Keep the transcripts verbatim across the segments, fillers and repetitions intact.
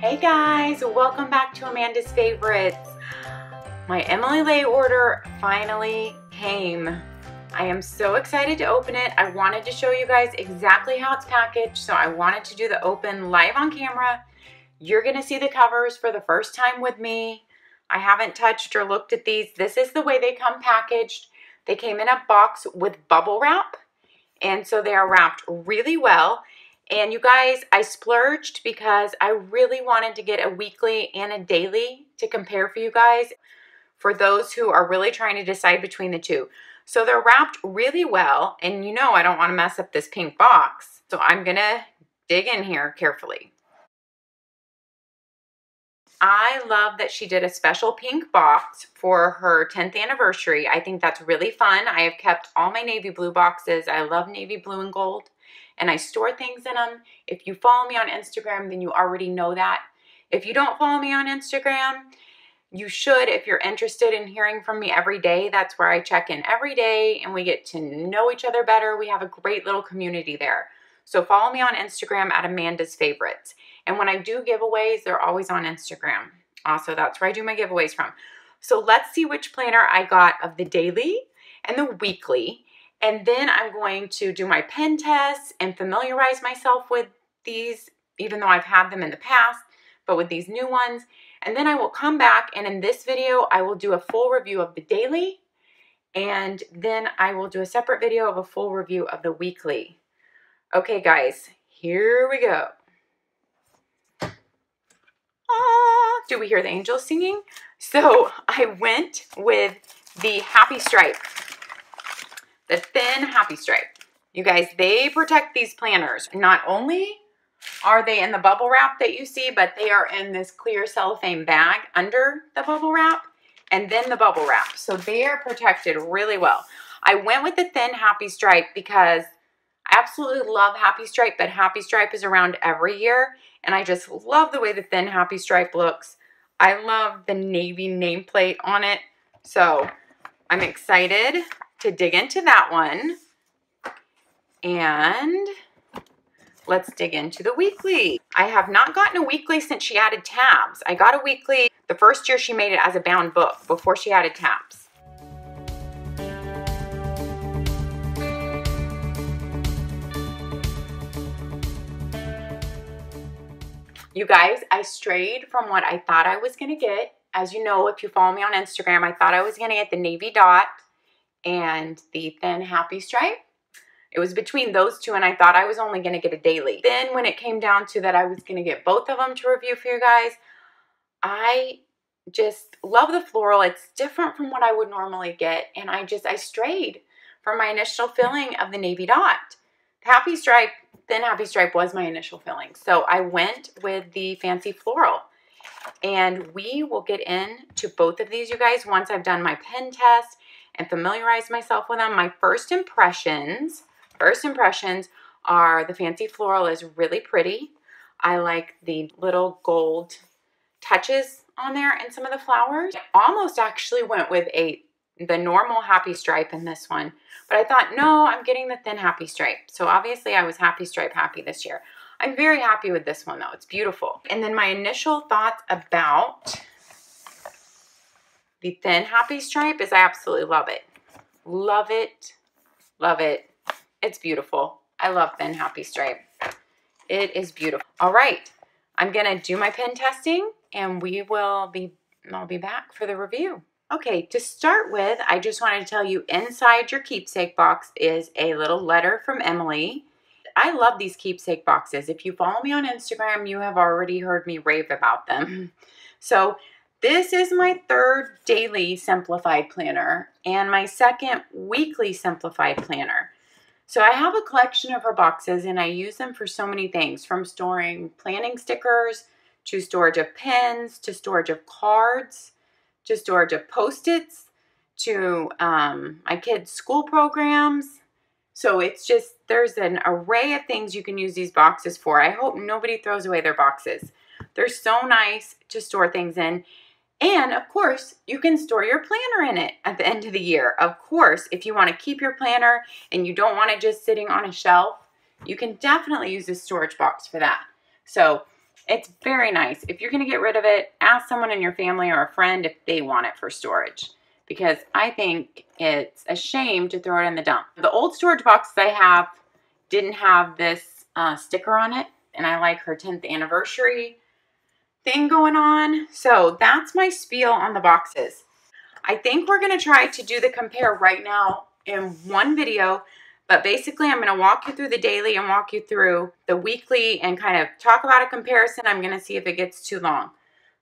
Hey guys, welcome back to Amanda's Favorites. My Emily Ley order finally came. I am so excited to open it. I wanted to show you guys exactly how it's packaged, so I wanted to do the open live on camera. You're gonna see the covers for the first time with me. I haven't touched or looked at these. This is the way they come packaged. They came in a box with bubble wrap, and so they are wrapped really well. And you guys, I splurged because I really wanted to get a weekly and a daily to compare for you guys, for those who are really trying to decide between the two. So they're wrapped really well, and you know I don't want to mess up this pink box, so I'm going to dig in here carefully. I love that she did a special pink box for her tenth anniversary. I think that's really fun. I have kept all my navy blue boxes. I love navy blue and gold, and I store things in them. If you follow me on Instagram, then you already know that. If you don't follow me on Instagram, you should if you're interested in hearing from me every day. That's where I check in every day and we get to know each other better. We have a great little community there. So follow me on Instagram at Amanda's Favorites. And when I do giveaways, they're always on Instagram. Also, that's where I do my giveaways from. So let's see which planner I got of the daily and the weekly. And then I'm going to do my pen tests and familiarize myself with these, even though I've had them in the past, but with these new ones. And then I will come back, and in this video, I will do a full review of the daily, and then I will do a separate video of a full review of the weekly. Okay, guys, here we go. Ah, do we hear the angels singing? So I went with the Happy Stripe. The thin Happy Stripe. You guys, they protect these planners. Not only are they in the bubble wrap that you see, but they are in this clear cellophane bag under the bubble wrap and then the bubble wrap. So they are protected really well. I went with the thin Happy Stripe because I absolutely love Happy Stripe, but Happy Stripe is around every year, and I just love the way the thin Happy Stripe looks. I love the navy nameplate on it, so I'm excited to dig into that one. And let's dig into the weekly. I have not gotten a weekly since she added tabs. I got a weekly the first year she made it as a bound book before she added tabs. You guys, I strayed from what I thought I was gonna get. As you know, if you follow me on Instagram, I thought I was gonna get the navy dot and the thin Happy Stripe. It was between those two, and I thought I was only going to get a daily. Then when it came down to that I was going to get both of them to review for you guys, I just love the floral. It's different from what I would normally get, and I just, I strayed from my initial feeling of the navy dot. The Happy Stripe, thin Happy Stripe was my initial feeling, so I went with the fancy floral. And we will get into both of these, you guys, once I've done my pen test and familiarize myself with them. My first impressions, first impressions are the fancy floral is really pretty. I like the little gold touches on there and some of the flowers. I almost actually went with a the normal Happy Stripe in this one, but I thought, no, I'm getting the thin Happy Stripe. So obviously I was Happy Stripe happy this year. I'm very happy with this one though, it's beautiful. And then my initial thoughts about the thin Happy Stripe is I absolutely love it. Love it, love it. It's beautiful. I love thin Happy Stripe. It is beautiful. All right, I'm gonna do my pen testing and we will be, I'll be back for the review. Okay, to start with, I just wanted to tell you inside your keepsake box is a little letter from Emily. I love these keepsake boxes. If you follow me on Instagram, you have already heard me rave about them. So this is my third daily simplified planner and my second weekly simplified planner. So I have a collection of her boxes and I use them for so many things, from storing planning stickers, to storage of pens, to storage of cards, to storage of Post-its, to um, my kids' school programs. So it's just, there's an array of things you can use these boxes for. I hope nobody throws away their boxes. They're so nice to store things in. And of course, you can store your planner in it at the end of the year. Of course, if you want to keep your planner and you don't want it just sitting on a shelf, you can definitely use this storage box for that. So It's very nice. If you're going to get rid of it, ask someone in your family or a friend if they want it for storage, because I think it's a shame to throw it in the dump. The old storage boxes I have didn't have this uh, sticker on it, and I like her tenth anniversary thing going on. So that's my spiel on the boxes. I think we're going to try to do the compare right now in one video, but basically I'm going to walk you through the daily and walk you through the weekly and kind of talk about a comparison. I'm going to see if it gets too long.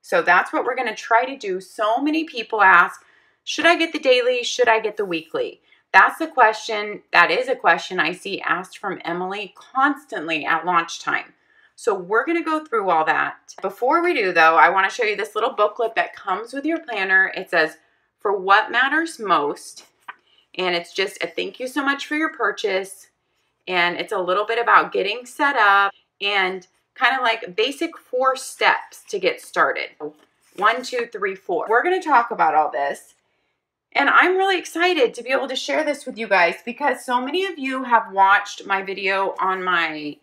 So that's what we're going to try to do. So many people ask, should I get the daily? Should I get the weekly? That's the question. That is a question I see asked from Emily constantly at launch time. So we're going to go through all that. Before we do though, I want to show you this little booklet that comes with your planner. It says, "For what matters most," and it's just a thank you so much for your purchase, and it's a little bit about getting set up and kind of like basic four steps to get started. One, two, three, four. We're going to talk about all this, and I'm really excited to be able to share this with you guys because so many of you have watched my video on my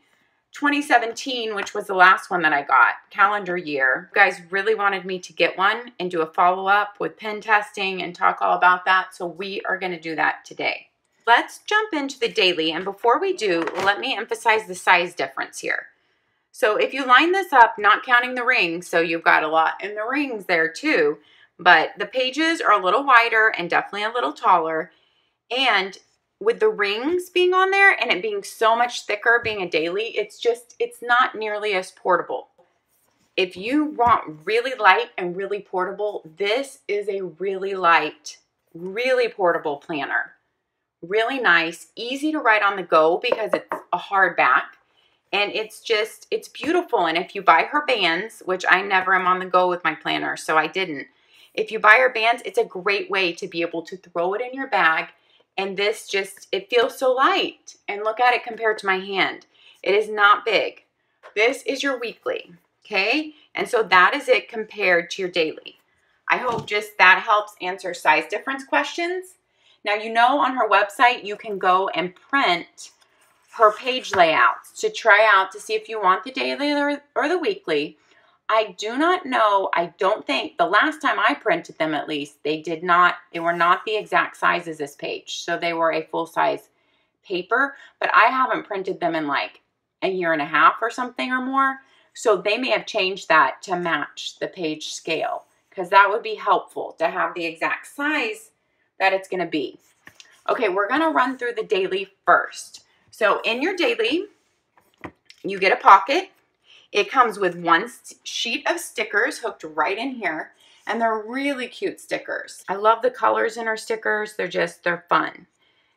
twenty seventeen, which was the last one that I got, calendar year. You guys really wanted me to get one and do a follow-up with pen testing and talk all about that, so we are going to do that today. Let's jump into the daily, and before we do, let me emphasize the size difference here. So if you line this up, not counting the rings, so you've got a lot in the rings there too, but the pages are a little wider and definitely a little taller, and with the rings being on there and it being so much thicker, being a daily, it's just, it's not nearly as portable. If you want really light and really portable, this is a really light, really portable planner. Really nice, easy to write on the go because it's a hardback, and it's just, it's beautiful. And if you buy her bands, which I never am on the go with my planner, so I didn't. If you buy her bands, it's a great way to be able to throw it in your bag. And this just, it feels so light. And look at it compared to my hand. It is not big. This is your weekly, okay? And so that is it compared to your daily. I hope just that helps answer size difference questions. Now, you know, on her website, you can go and print her page layouts to try out to see if you want the daily or, or the weekly. I do not know, I don't think, the last time I printed them at least, they did not, they were not the exact size as this page. So they were a full size paper, but I haven't printed them in like a year and a half or something or more. So they may have changed that to match the page scale, because that would be helpful to have the exact size that it's going to be. Okay, we're going to run through the daily first. So in your daily, you get a pocket. It comes with one sheet of stickers hooked right in here, and they're really cute stickers. I love the colors in our stickers. They're just, they're fun.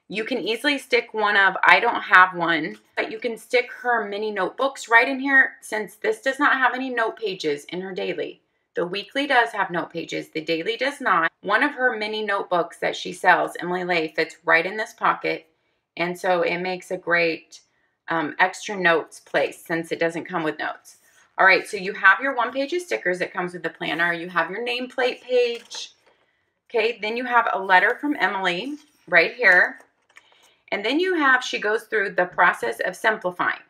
You can easily stick one of, I don't have one, but you can stick her mini notebooks right in here since this does not have any note pages in her daily. The weekly does have note pages. The daily does not. One of her mini notebooks that she sells, Emily Ley, fits right in this pocket, and so it makes a great Um, extra notes place since it doesn't come with notes. All right, so you have your one page of stickers that comes with the planner. You have your nameplate page. Okay, then you have a letter from Emily right here. And then you have, she goes through the process of simplifying.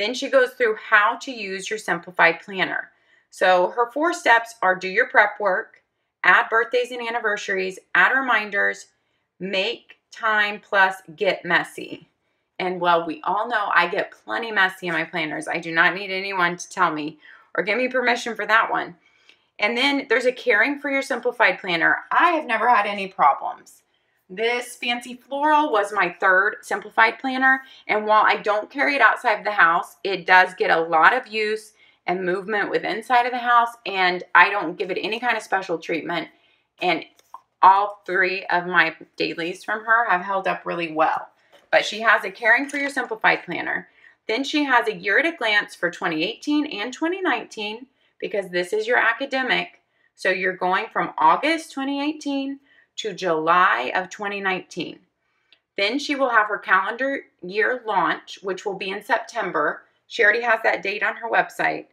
Then she goes through how to use your simplified planner. So her four steps are: do your prep work, add birthdays and anniversaries, add reminders, make time, plus get messy. And well, we all know I get plenty messy in my planners. I do not need anyone to tell me or give me permission for that one. And then there's a caring for your simplified planner. I have never had any problems. This fancy floral was my third simplified planner. And while I don't carry it outside the house, it does get a lot of use and movement with inside of the house. And I don't give it any kind of special treatment. And all three of my dailies from her have held up really well. But she has a caring for your simplified planner. Then she has a year at a glance for twenty eighteen and twenty nineteen, because this is your academic. So you're going from August twenty eighteen to July of twenty nineteen. Then she will have her calendar year launch, which will be in September. She already has that date on her website.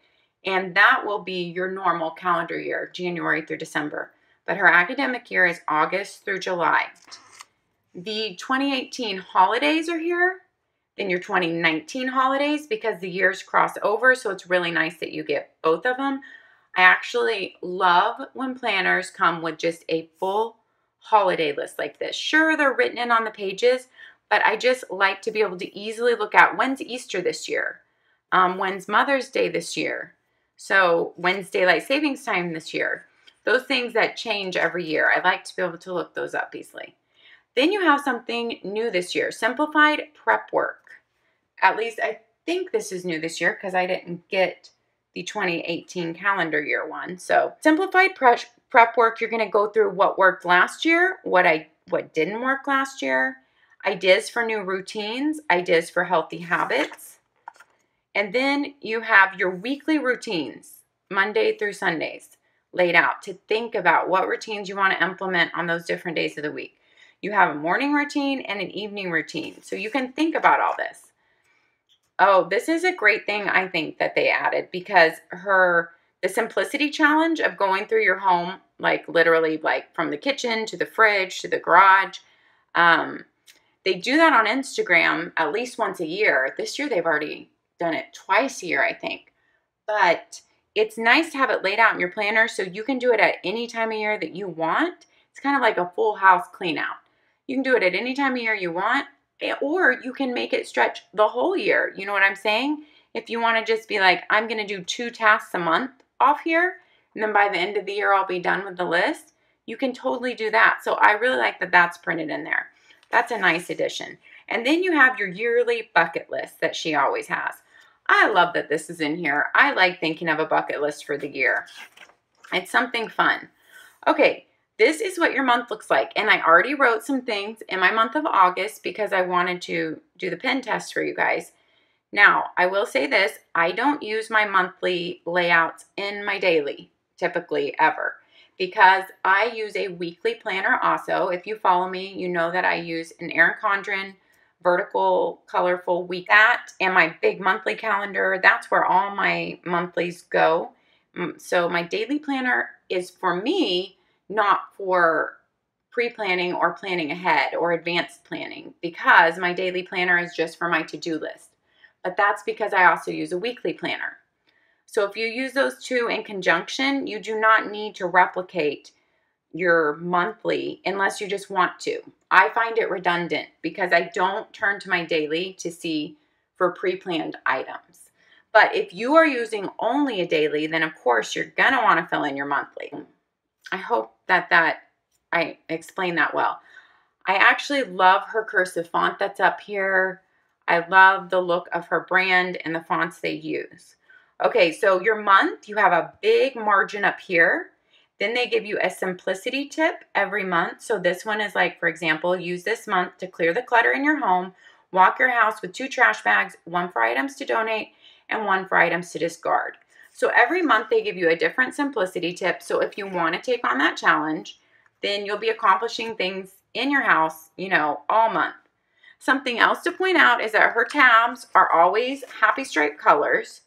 And that will be your normal calendar year, January through December. But her academic year is August through July. The twenty eighteen holidays are here. in your twenty nineteen holidays because the years cross over, so it's really nice that you get both of them. I actually love when planners come with just a full holiday list like this. Sure, they're written in on the pages, but I just like to be able to easily look at when's Easter this year, um, when's Mother's Day this year, so when's Daylight Savings Time this year. Those things that change every year, I like to be able to look those up easily. Then you have something new this year, simplified prep work. At least I think this is new this year because I didn't get the twenty eighteen calendar year one. So simplified prep work, you're going to go through what worked last year, what I what didn't work last year, ideas for new routines, ideas for healthy habits. And then you have your weekly routines, Monday through Sundays, laid out to think about what routines you want to implement on those different days of the week. You have a morning routine and an evening routine, so you can think about all this. Oh, this is a great thing I think that they added because her the simplicity challenge of going through your home, like literally like from the kitchen to the fridge to the garage. Um, they do that on Instagram at least once a year. This year they've already done it twice a year, I think. But it's nice to have it laid out in your planner so you can do it at any time of year that you want. It's kind of like a full house clean out. You can do it at any time of year you want, or you can make it stretch the whole year. You know what I'm saying? If you want to just be like, I'm going to do two tasks a month off here, and then by the end of the year I'll be done with the list, you can totally do that. So I really like that that's printed in there. That's a nice addition. And then you have your yearly bucket list that she always has. I love that this is in here. I like thinking of a bucket list for the year. It's something fun. Okay. This is what your month looks like, and I already wrote some things in my month of August because I wanted to do the pen test for you guys. Now, I will say this, I don't use my monthly layouts in my daily, typically ever, because I use a weekly planner also. If you follow me, you know that I use an Erin Condren vertical, colorful week at, and my big monthly calendar. That's where all my monthlies go. So my daily planner is for me, not for pre-planning or planning ahead or advanced planning, because my daily planner is just for my to-do list. But that's because I also use a weekly planner. So if you use those two in conjunction, you do not need to replicate your monthly unless you just want to. I find it redundant because I don't turn to my daily to see for pre-planned items. But if you are using only a daily, then of course you're gonna wanna fill in your monthly. I hope that that I explained that well. I actually love her cursive font that's up here. I love the look of her brand and the fonts they use. Okay, so your month, you have a big margin up here. Then they give you a simplicity tip every month. So this one is like, for example, use this month to clear the clutter in your home, walk your house with two trash bags, one for items to donate and one for items to discard. So every month they give you a different simplicity tip. So if you want to take on that challenge, then you'll be accomplishing things in your house, you know, all month. Something else to point out is that her tabs are always happy stripe colors,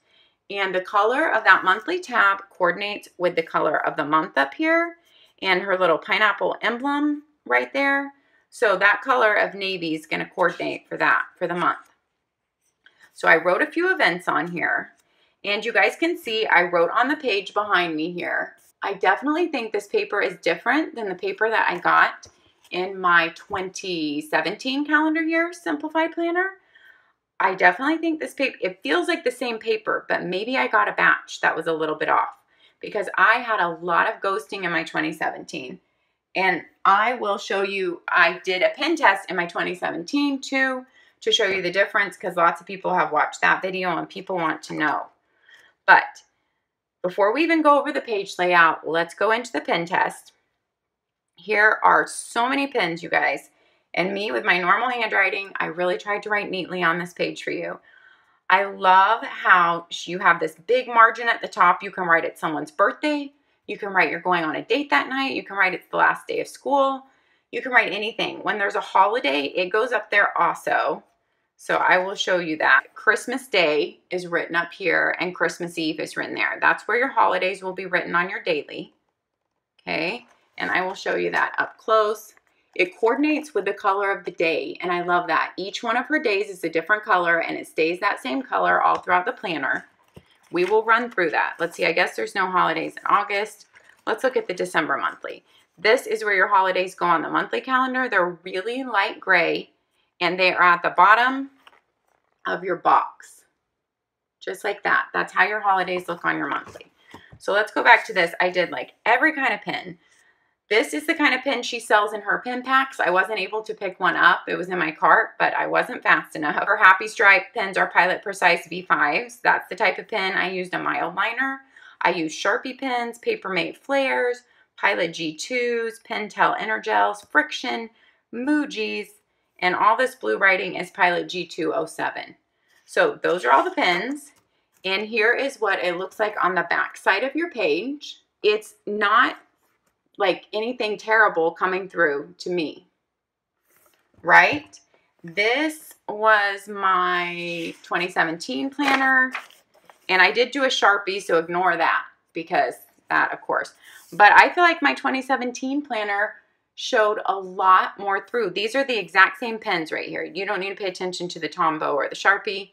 and the color of that monthly tab coordinates with the color of the month up here and her little pineapple emblem right there. So that color of navy is going to coordinate for that for the month. So I wrote a few events on here. And you guys can see I wrote on the page behind me here. I definitely think this paper is different than the paper that I got in my twenty seventeen calendar year simplified planner. I definitely think this paper, it feels like the same paper, but maybe I got a batch that was a little bit off because I had a lot of ghosting in my twenty seventeen. And I will show you, I did a pen test in my twenty seventeen too to show you the difference because lots of people have watched that video and people want to know. But before we even go over the page layout, let's go into the pen test. Here are so many pens, you guys. And me, with my normal handwriting, I really tried to write neatly on this page for you. I love how you have this big margin at the top. You can write it's someone's birthday. You can write you're going on a date that night. You can write it's the last day of school. You can write anything. When there's a holiday, it goes up there also. So I will show you that. Christmas Day is written up here and Christmas Eve is written there. That's where your holidays will be written on your daily. Okay, and I will show you that up close. It coordinates with the color of the day, and I love that. Each one of her days is a different color, and it stays that same color all throughout the planner. We will run through that. Let's see, I guess there's no holidays in August. Let's look at the December monthly. This is where your holidays go on the monthly calendar. They're really light gray, and they are at the bottom of your box. Just like that. That's how your holidays look on your monthly. So let's go back to this. I did like every kind of pin. This is the kind of pin she sells in her pin packs. I wasn't able to pick one up. It was in my cart, but I wasn't fast enough. Her Happy Stripe pins are Pilot Precise V fives. That's the type of pin. I used a mild liner. I used Sharpie pins, Paper Mate Flares, Pilot G twos, Pentel EnerGels, Friction, Mujis, and all this blue writing is Pilot G two oh seven. So those are all the pins. And here is what it looks like on the back side of your page. It's not like anything terrible coming through to me, right? This was my twenty seventeen planner, and I did do a Sharpie, so ignore that because that, of course. But I feel like my twenty seventeen planner showed a lot more through. These are the exact same pens right here. You don't need to pay attention to the Tombow or the Sharpie.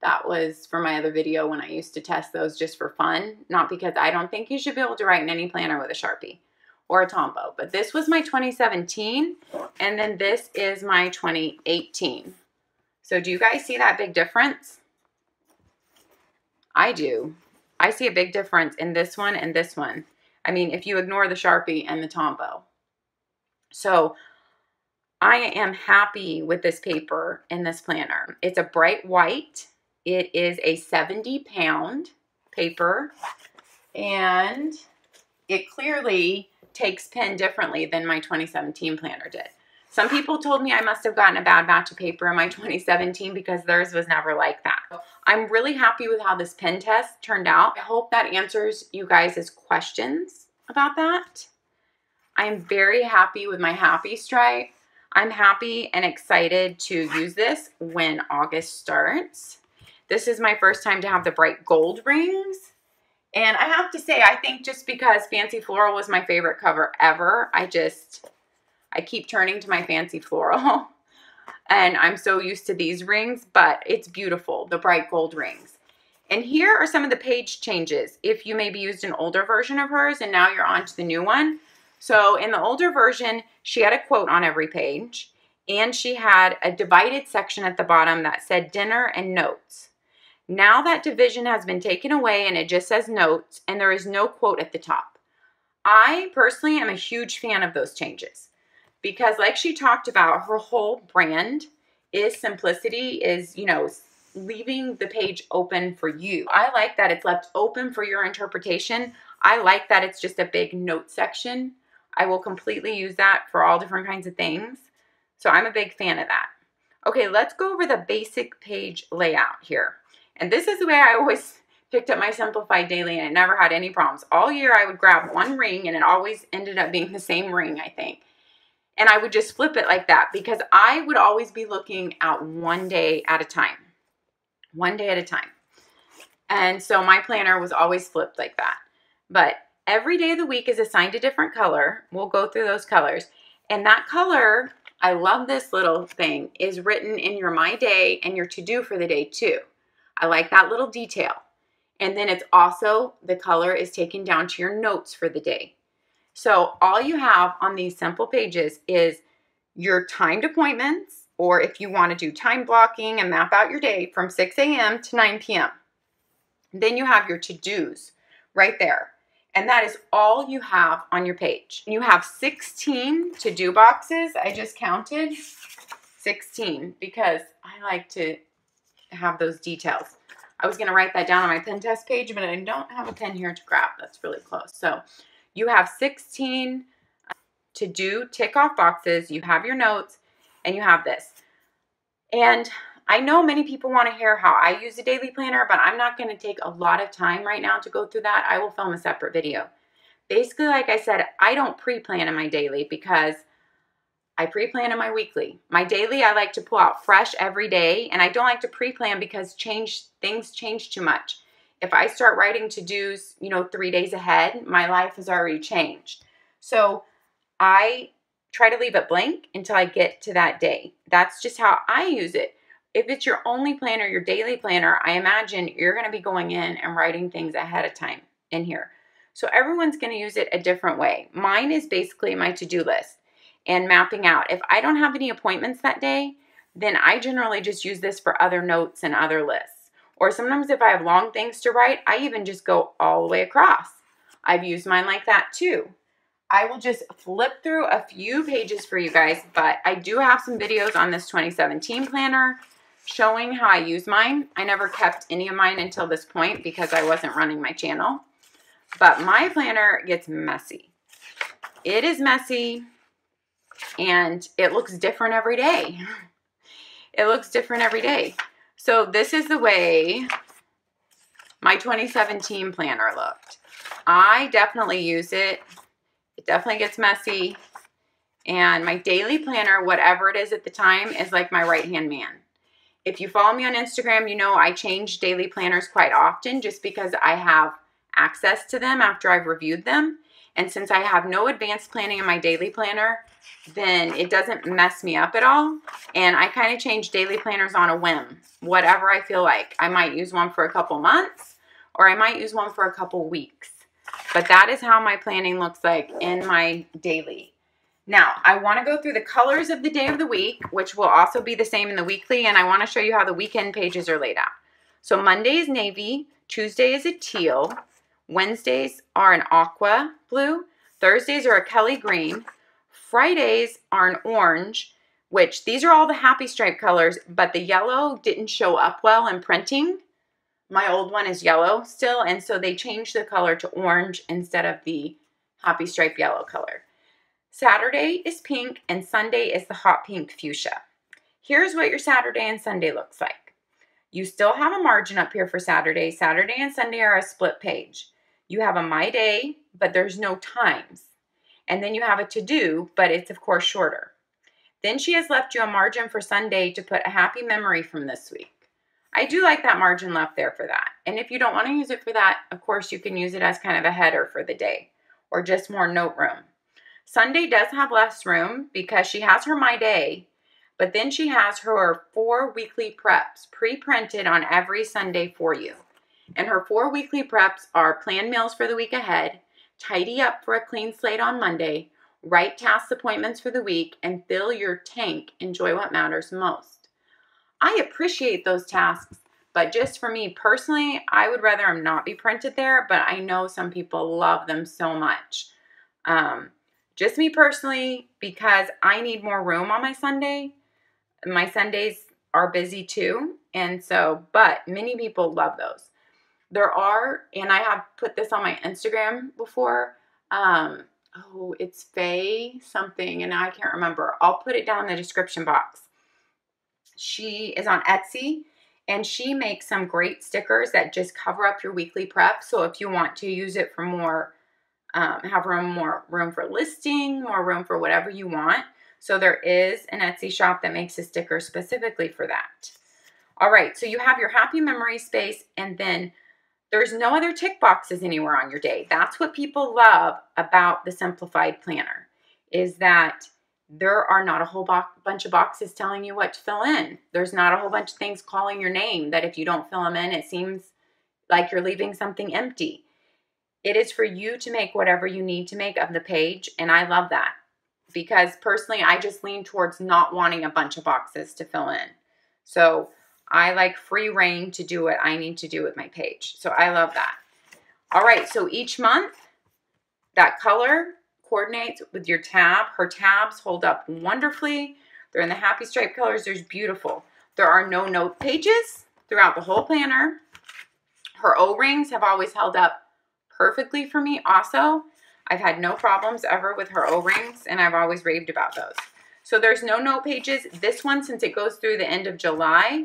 That was for my other video when I used to test those just for fun, not because I don't think you should be able to write in any planner with a Sharpie or a Tombow. But this was my twenty seventeen, and then this is my twenty eighteen. So do you guys see that big difference? I do. I see a big difference in this one and this one. I mean, if you ignore the Sharpie and the Tombow. So I am happy with this paper in this planner. It's a bright white. It is a seventy pound paper, and it clearly takes pen differently than my twenty seventeen planner did. Some people told me I must have gotten a bad batch of paper in my twenty seventeen because theirs was never like that. I'm really happy with how this pen test turned out. I hope that answers you guys' questions about that. I'm very happy with my Happy Stripe. I'm happy and excited to use this when August starts. This is my first time to have the bright gold rings. And I have to say, I think just because Fancy Floral was my favorite cover ever, I just, I keep turning to my Fancy Floral. And I'm so used to these rings, but it's beautiful, the bright gold rings. And here are some of the page changes. If you maybe used an older version of hers and now you're on to the new one. So in the older version, she had a quote on every page, and she had a divided section at the bottom that said dinner and notes. Now that division has been taken away, and it just says notes, and there is no quote at the top. I personally am a huge fan of those changes because, like she talked about, her whole brand is simplicity, is, you know, leaving the page open for you. I like that it's left open for your interpretation. I like that it's just a big note section. I will completely use that for all different kinds of things. So I'm a big fan of that. Okay, let's go over the basic page layout here. And this is the way I always picked up my Simplified Daily, and it never had any problems. All year I would grab one ring, and it always ended up being the same ring, I think. And I would just flip it like that because I would always be looking at one day at a time. One day at a time. And so my planner was always flipped like that. But every day of the week is assigned a different color. We'll go through those colors. And that color, I love this little thing, is written in your My Day and your to-do for the day too. I like that little detail. And then it's also, the color is taken down to your notes for the day. So all you have on these simple pages is your timed appointments, or if you want to do time blocking and map out your day from six A M to nine P M Then you have your to-dos right there. And that is all you have on your page. You have sixteen to-do boxes. I just counted sixteen because I like to have those details. I was gonna write that down on my pen test page, but I don't have a pen here to grab. That's really close. So you have sixteen to-do tick-off boxes. You have your notes, and you have this. And I know many people want to hear how I use a daily planner, but I'm not going to take a lot of time right now to go through that. I will film a separate video. Basically, like I said, I don't pre-plan in my daily because I pre-plan in my weekly. My daily, I like to pull out fresh every day, and I don't like to pre-plan because change things change too much. If I start writing to-dos, you know, three days ahead, my life has already changed. So I try to leave it blank until I get to that day. That's just how I use it. If it's your only planner, your daily planner, I imagine you're going to be going in and writing things ahead of time in here. So everyone's going to use it a different way. Mine is basically my to-do list and mapping out. If I don't have any appointments that day, then I generally just use this for other notes and other lists. Or sometimes if I have long things to write, I even just go all the way across. I've used mine like that too. I will just flip through a few pages for you guys, but I do have some videos on this twenty seventeen planner showing how I use mine. I never kept any of mine until this point because I wasn't running my channel. But my planner gets messy. It is messy and it looks different every day. It looks different every day. So this is the way my twenty seventeen planner looked. I definitely use it. It definitely gets messy. And my daily planner, whatever it is at the time, is like my right-hand man. If you follow me on Instagram, you know I change daily planners quite often just because I have access to them after I've reviewed them. And since I have no advanced planning in my daily planner, then it doesn't mess me up at all. And I kind of change daily planners on a whim, whatever I feel like. I might use one for a couple months or I might use one for a couple weeks. But that is how my planning looks like in my daily. Now, I want to go through the colors of the day of the week, which will also be the same in the weekly, and I want to show you how the weekend pages are laid out. So Monday is navy, Tuesday is a teal, Wednesdays are an aqua blue, Thursdays are a Kelly green, Fridays are an orange, which these are all the happy stripe colors, but the yellow didn't show up well in printing. My old one is yellow still, and so they changed the color to orange instead of the happy stripe yellow color. Saturday is pink, and Sunday is the hot pink fuchsia. Here's what your Saturday and Sunday looks like. You still have a margin up here for Saturday. Saturday and Sunday are a split page. You have a My Day, but there's no times. And then you have a to-do, but it's, of course, shorter. Then she has left you a margin for Sunday to put a happy memory from this week. I do like that margin left there for that. And if you don't want to use it for that, of course, you can use it as kind of a header for the day or just more note room. Sunday does have less room because she has her My Day, but then she has her four weekly preps pre-printed on every Sunday for you. And her four weekly preps are plan meals for the week ahead, tidy up for a clean slate on Monday, write task appointments for the week, and fill your tank, enjoy what matters most. I appreciate those tasks, but just for me personally, I would rather them not be printed there, but I know some people love them so much. Um... Just me personally, because I need more room on my Sunday. My Sundays are busy too, and so, but many people love those. There are, and I have put this on my Instagram before, um, oh, it's Faye something, and I can't remember. I'll put it down in the description box. She is on Etsy, and she makes some great stickers that just cover up your weekly prep, so if you want to use it for more Um, have room, more room for listing, more room for whatever you want. So there is an Etsy shop that makes a sticker specifically for that. All right, so you have your happy memory space, and then there's no other tick boxes anywhere on your day. That's what people love about the simplified planner, is that there are not a whole bunch of boxes telling you what to fill in. There's not a whole bunch of things calling your name that if you don't fill them in, it seems like you're leaving something empty. It is for you to make whatever you need to make of the page, and I love that because personally I just lean towards not wanting a bunch of boxes to fill in. So I like free reign to do what I need to do with my page. So I love that. All right, so each month that color coordinates with your tab. Her tabs hold up wonderfully. They're in the happy stripe colors. They're beautiful. There are no note pages throughout the whole planner. Her O-rings have always held up perfectly for me also. I've had no problems ever with her O-rings, and I've always raved about those. So there's no note pages. This one, since it goes through the end of July,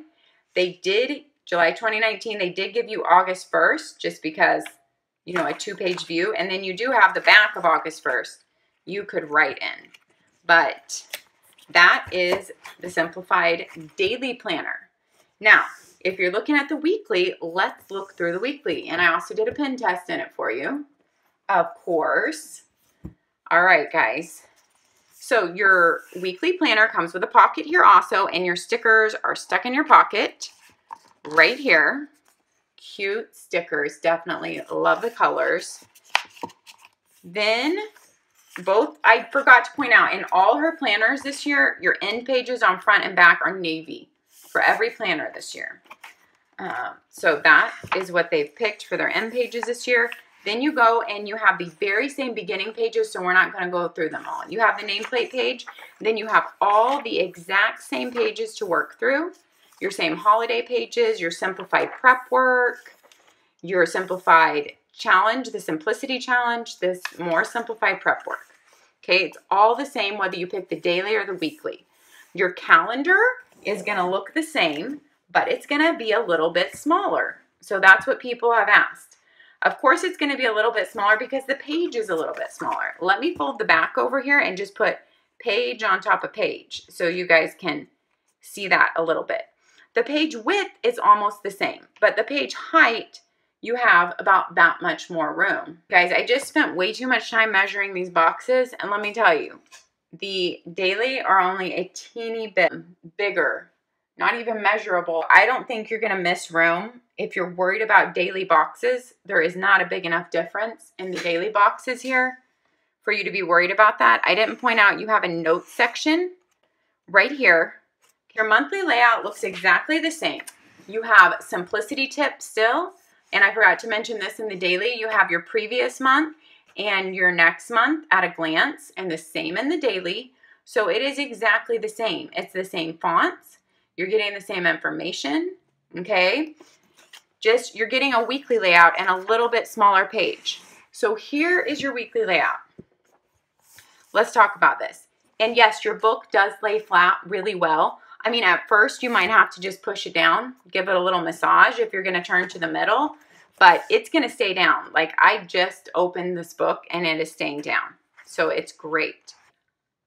they did, July twenty nineteen, they did give you August first just because, you know, a two-page view. And then you do have the back of August first you could write in. But that is the simplified daily planner. Now, if you're looking at the weekly, let's look through the weekly. And I also did a pen test in it for you, of course. All right, guys. So your weekly planner comes with a pocket here also, and your stickers are stuck in your pocket right here. Cute stickers, definitely love the colors. Then both, I forgot to point out, in all her planners this year, your end pages on front and back are navy for every planner this year. Um, so that is what they've picked for their end pages this year. Then you go and you have the very same beginning pages, so we're not going to go through them all. You have the nameplate page, then you have all the exact same pages to work through, your same holiday pages, your simplified prep work, your simplified challenge, the simplicity challenge, this more simplified prep work. Okay, it's all the same whether you pick the daily or the weekly. Your calendar is going to look the same, but it's going to be a little bit smaller. So that's what people have asked. Of course, it's going to be a little bit smaller because the page is a little bit smaller. Let me fold the back over here and just put page on top of page so you guys can see that a little bit. The page width is almost the same, but the page height, you have about that much more room. Guys, I just spent way too much time measuring these boxes, and let me tell you, the daily are only a teeny bit bigger, not even measurable. I don't think you're going to miss room. If you're worried about daily boxes, there is not a big enough difference in the daily boxes here for you to be worried about that. I didn't point out you have a notes section right here. Your monthly layout looks exactly the same. You have simplicity tips still, and I forgot to mention this in the daily. You have your previous month and your next month at a glance, and the same in the daily. So it is exactly the same. It's the same fonts. You're getting the same information, okay? Just, you're getting a weekly layout and a little bit smaller page. So here is your weekly layout. Let's talk about this. And yes, your book does lay flat really well. I mean, at first you might have to just push it down, give it a little massage if you're going to turn to the middle, but it's going to stay down. Like, I just opened this book and it is staying down. So it's great.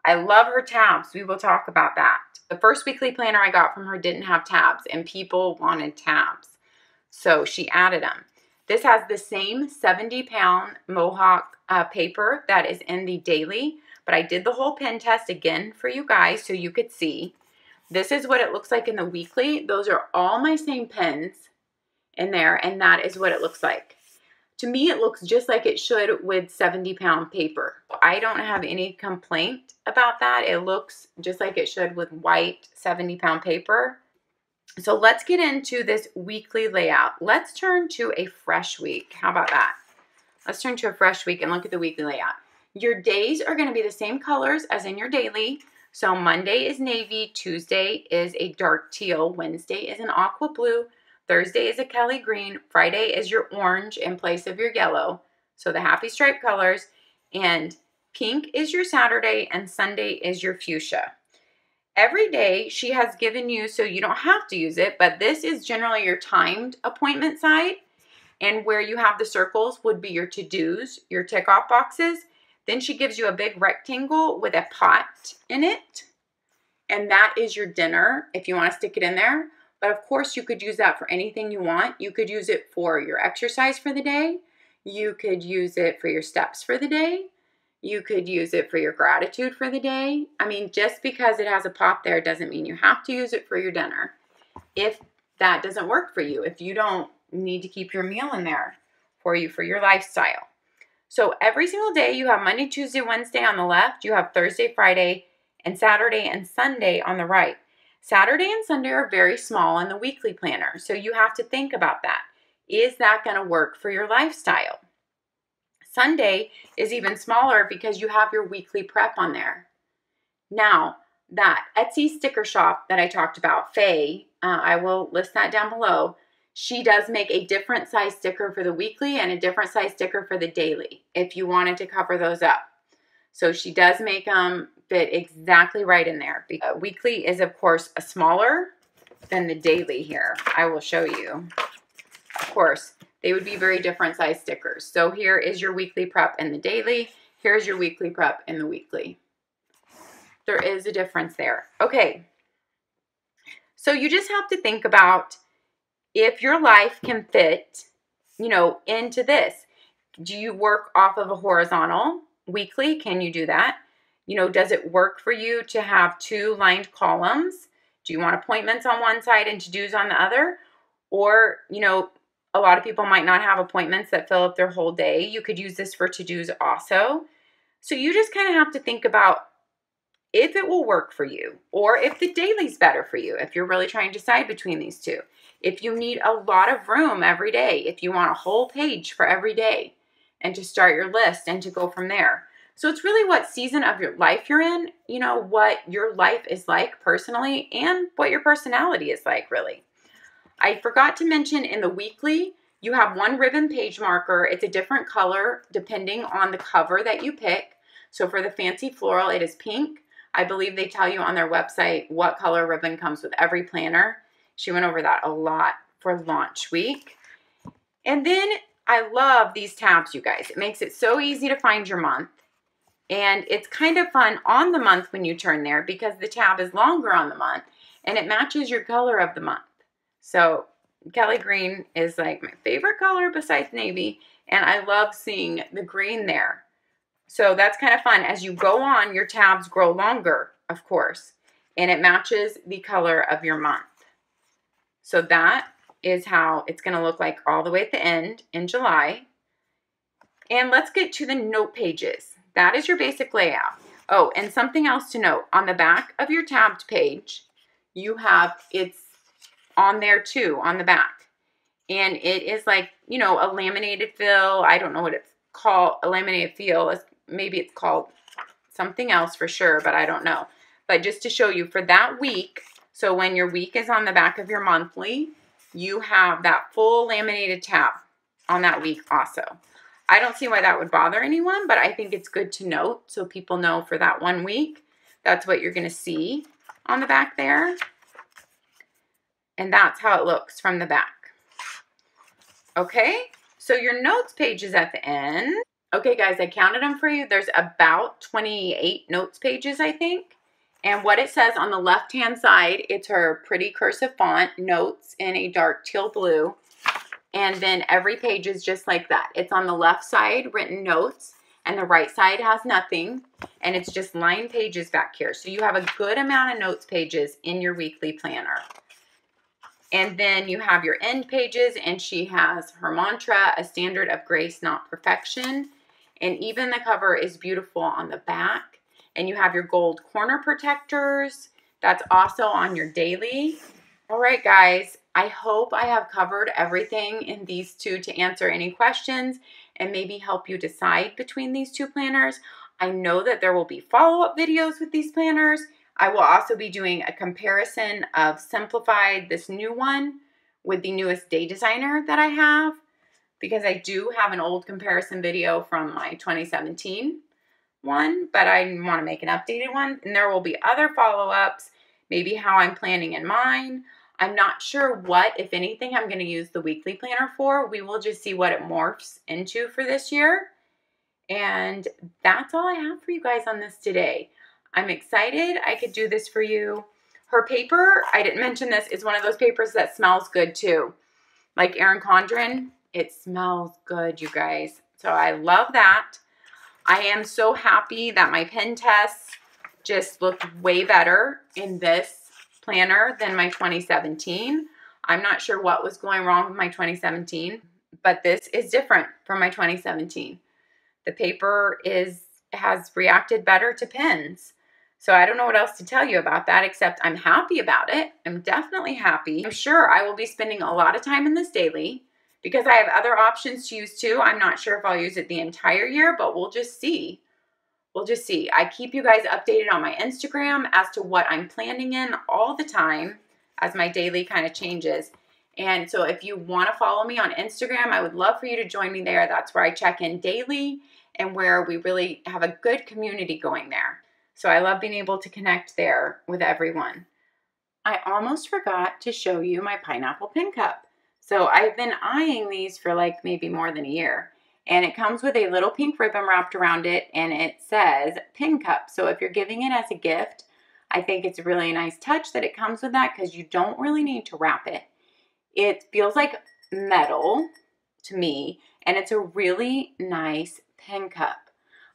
I love her tabs. We will talk about that. The first weekly planner I got from her didn't have tabs, and people wanted tabs. So she added them. This has the same seventy pound Mohawk uh, paper that is in the daily, but I did the whole pen test again for you guys so you could see. This is what it looks like in the weekly. Those are all my same pens in there, and that is what it looks like. To me, it looks just like it should with seventy pound paper. I don't have any complaint about that. It looks just like it should with white seventy pound paper. So let's get into this weekly layout. Let's turn to a fresh week. How about that? Let's turn to a fresh week and look at the weekly layout. Your days are going to be the same colors as in your daily. So Monday is navy, Tuesday is a dark teal, Wednesday is an aqua blue, Thursday is a Kelly green, Friday is your orange in place of your yellow. So the happy stripe colors, and pink is your Saturday, and Sunday is your fuchsia. Every day she has given you, so you don't have to use it, but this is generally your timed appointment side, and where you have the circles would be your to-dos, your tick-off boxes. Then she gives you a big rectangle with a pot in it, and that is your dinner if you want to stick it in there. But of course, you could use that for anything you want. You could use it for your exercise for the day. You could use it for your steps for the day. You could use it for your gratitude for the day. I mean, just because it has a pot there doesn't mean you have to use it for your dinner if that doesn't work for you, if you don't need to keep your meal in there for you for your lifestyle. So every single day you have Monday, Tuesday, Wednesday on the left. You have Thursday, Friday, and Saturday and Sunday on the right. Saturday and Sunday are very small in the weekly planner, so you have to think about that. Is that going to work for your lifestyle? Sunday is even smaller because you have your weekly prep on there. Now, that Etsy sticker shop that I talked about, Faye, uh, I will list that down below. She does make a different size sticker for the weekly and a different size sticker for the daily if you wanted to cover those up. So she does make them fit exactly right in there. Uh, weekly is, of course, a smaller than the daily here. I will show you. Of course, they would be very different size stickers. So here is your weekly prep and the daily. Here's your weekly prep and the weekly. There is a difference there. Okay. So you just have to think about if your life can fit, you know, into this. Do you work off of a horizontal weekly? Can you do that? You know, does it work for you to have two lined columns? Do you want appointments on one side and to-dos on the other? Or, you know, a lot of people might not have appointments that fill up their whole day. You could use this for to-dos also. So you just kind of have to think about if it will work for you or if the daily's better for you, if you're really trying to decide between these two. If you need a lot of room every day, if you want a whole page for every day and to start your list and to go from there. So it's really what season of your life you're in, you know, what your life is like personally and what your personality is like, really. I forgot to mention in the weekly, you have one ribbon page marker. It's a different color depending on the cover that you pick. So for the fancy floral, it is pink. I believe they tell you on their website what color ribbon comes with every planner. She went over that a lot for launch week. And then I love these tabs, you guys. It makes it so easy to find your month. And it's kind of fun on the month when you turn there because the tab is longer on the month and it matches your color of the month. So Kelly green is like my favorite color besides navy, and I love seeing the green there. So that's kind of fun. As you go on, your tabs grow longer, of course, and it matches the color of your month. So that is how it's going to look like all the way at the end in July. And let's get to the note pages. That is your basic layout. Oh, and something else to note. On the back of your tabbed page, you have it's on there too, on the back. And it is like, you know, a laminated fill. I don't know what it's called, a laminated fill. Maybe it's called something else for sure, but I don't know. But just to show you for that week, so when your week is on the back of your monthly, you have that full laminated tab on that week also. I don't see why that would bother anyone, but I think it's good to note so people know for that one week, that's what you're going to see on the back there. And that's how it looks from the back. Okay, so your notes page is at the end. Okay, guys, I counted them for you. There's about twenty-eight notes pages, I think. And what it says on the left-hand side, it's her pretty cursive font, notes in a dark teal blue. And then every page is just like that. It's on the left side, written notes, and the right side has nothing. And it's just lined pages back here. So you have a good amount of notes pages in your weekly planner. And then you have your end pages, and she has her mantra, a standard of grace, not perfection. And even the cover is beautiful on the back. And you have your gold corner protectors. That's also on your daily. All right, guys. I hope I have covered everything in these two to answer any questions and maybe help you decide between these two planners. I know that there will be follow-up videos with these planners. I will also be doing a comparison of Simplified, this new one, with the newest Day Designer that I have, because I do have an old comparison video from my twenty seventeen one, but I want to make an updated one. And there will be other follow-ups, maybe how I'm planning in mine. I'm not sure what, if anything, I'm going to use the weekly planner for. We will just see what it morphs into for this year. And that's all I have for you guys on this today. I'm excited. I could do this for you. Her paper, I didn't mention this, is one of those papers that smells good too. Like Erin Condren, it smells good, you guys. So I love that. I am so happy that my pen tests just looked way better in this planner than my twenty seventeen. I'm not sure what was going wrong with my twenty seventeen, but this is different from my twenty seventeen. The paper is has reacted better to pens. So I don't know what else to tell you about that, except I'm happy about it. I'm definitely happy. I'm sure I will be spending a lot of time in this daily because I have other options to use too. I'm not sure if I'll use it the entire year, but we'll just see. We'll just see. I keep you guys updated on my Instagram as to what I'm planning in all the time as my daily kind of changes. And so if you want to follow me on Instagram, I would love for you to join me there. That's where I check in daily and where we really have a good community going there. So I love being able to connect there with everyone. I almost forgot to show you my pineapple pin cup. So I've been eyeing these for like maybe more than a year. And it comes with a little pink ribbon wrapped around it, and it says pin cup. So if you're giving it as a gift, I think it's really a nice touch that it comes with that because you don't really need to wrap it. It feels like metal to me, and it's a really nice pin cup.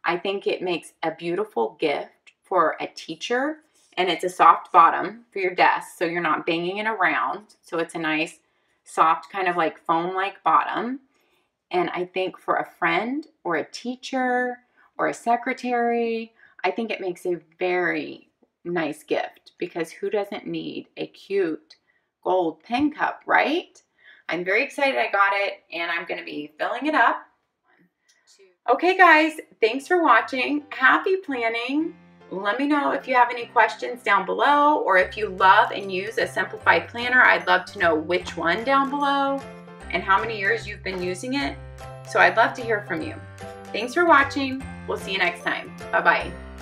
I think it makes a beautiful gift for a teacher, and it's a soft bottom for your desk, so you're not banging it around. So it's a nice, soft, kind of like foam-like bottom. And I think for a friend or a teacher or a secretary, I think it makes a very nice gift, because who doesn't need a cute gold pen cup, right? I'm very excited I got it, and I'm going to be filling it up. Okay guys, thanks for watching. Happy planning. Let me know if you have any questions down below, or if you love and use a simplified planner. I'd love to know which one down below and how many years you've been using it. So I'd love to hear from you. Thanks for watching. We'll see you next time. Bye-bye.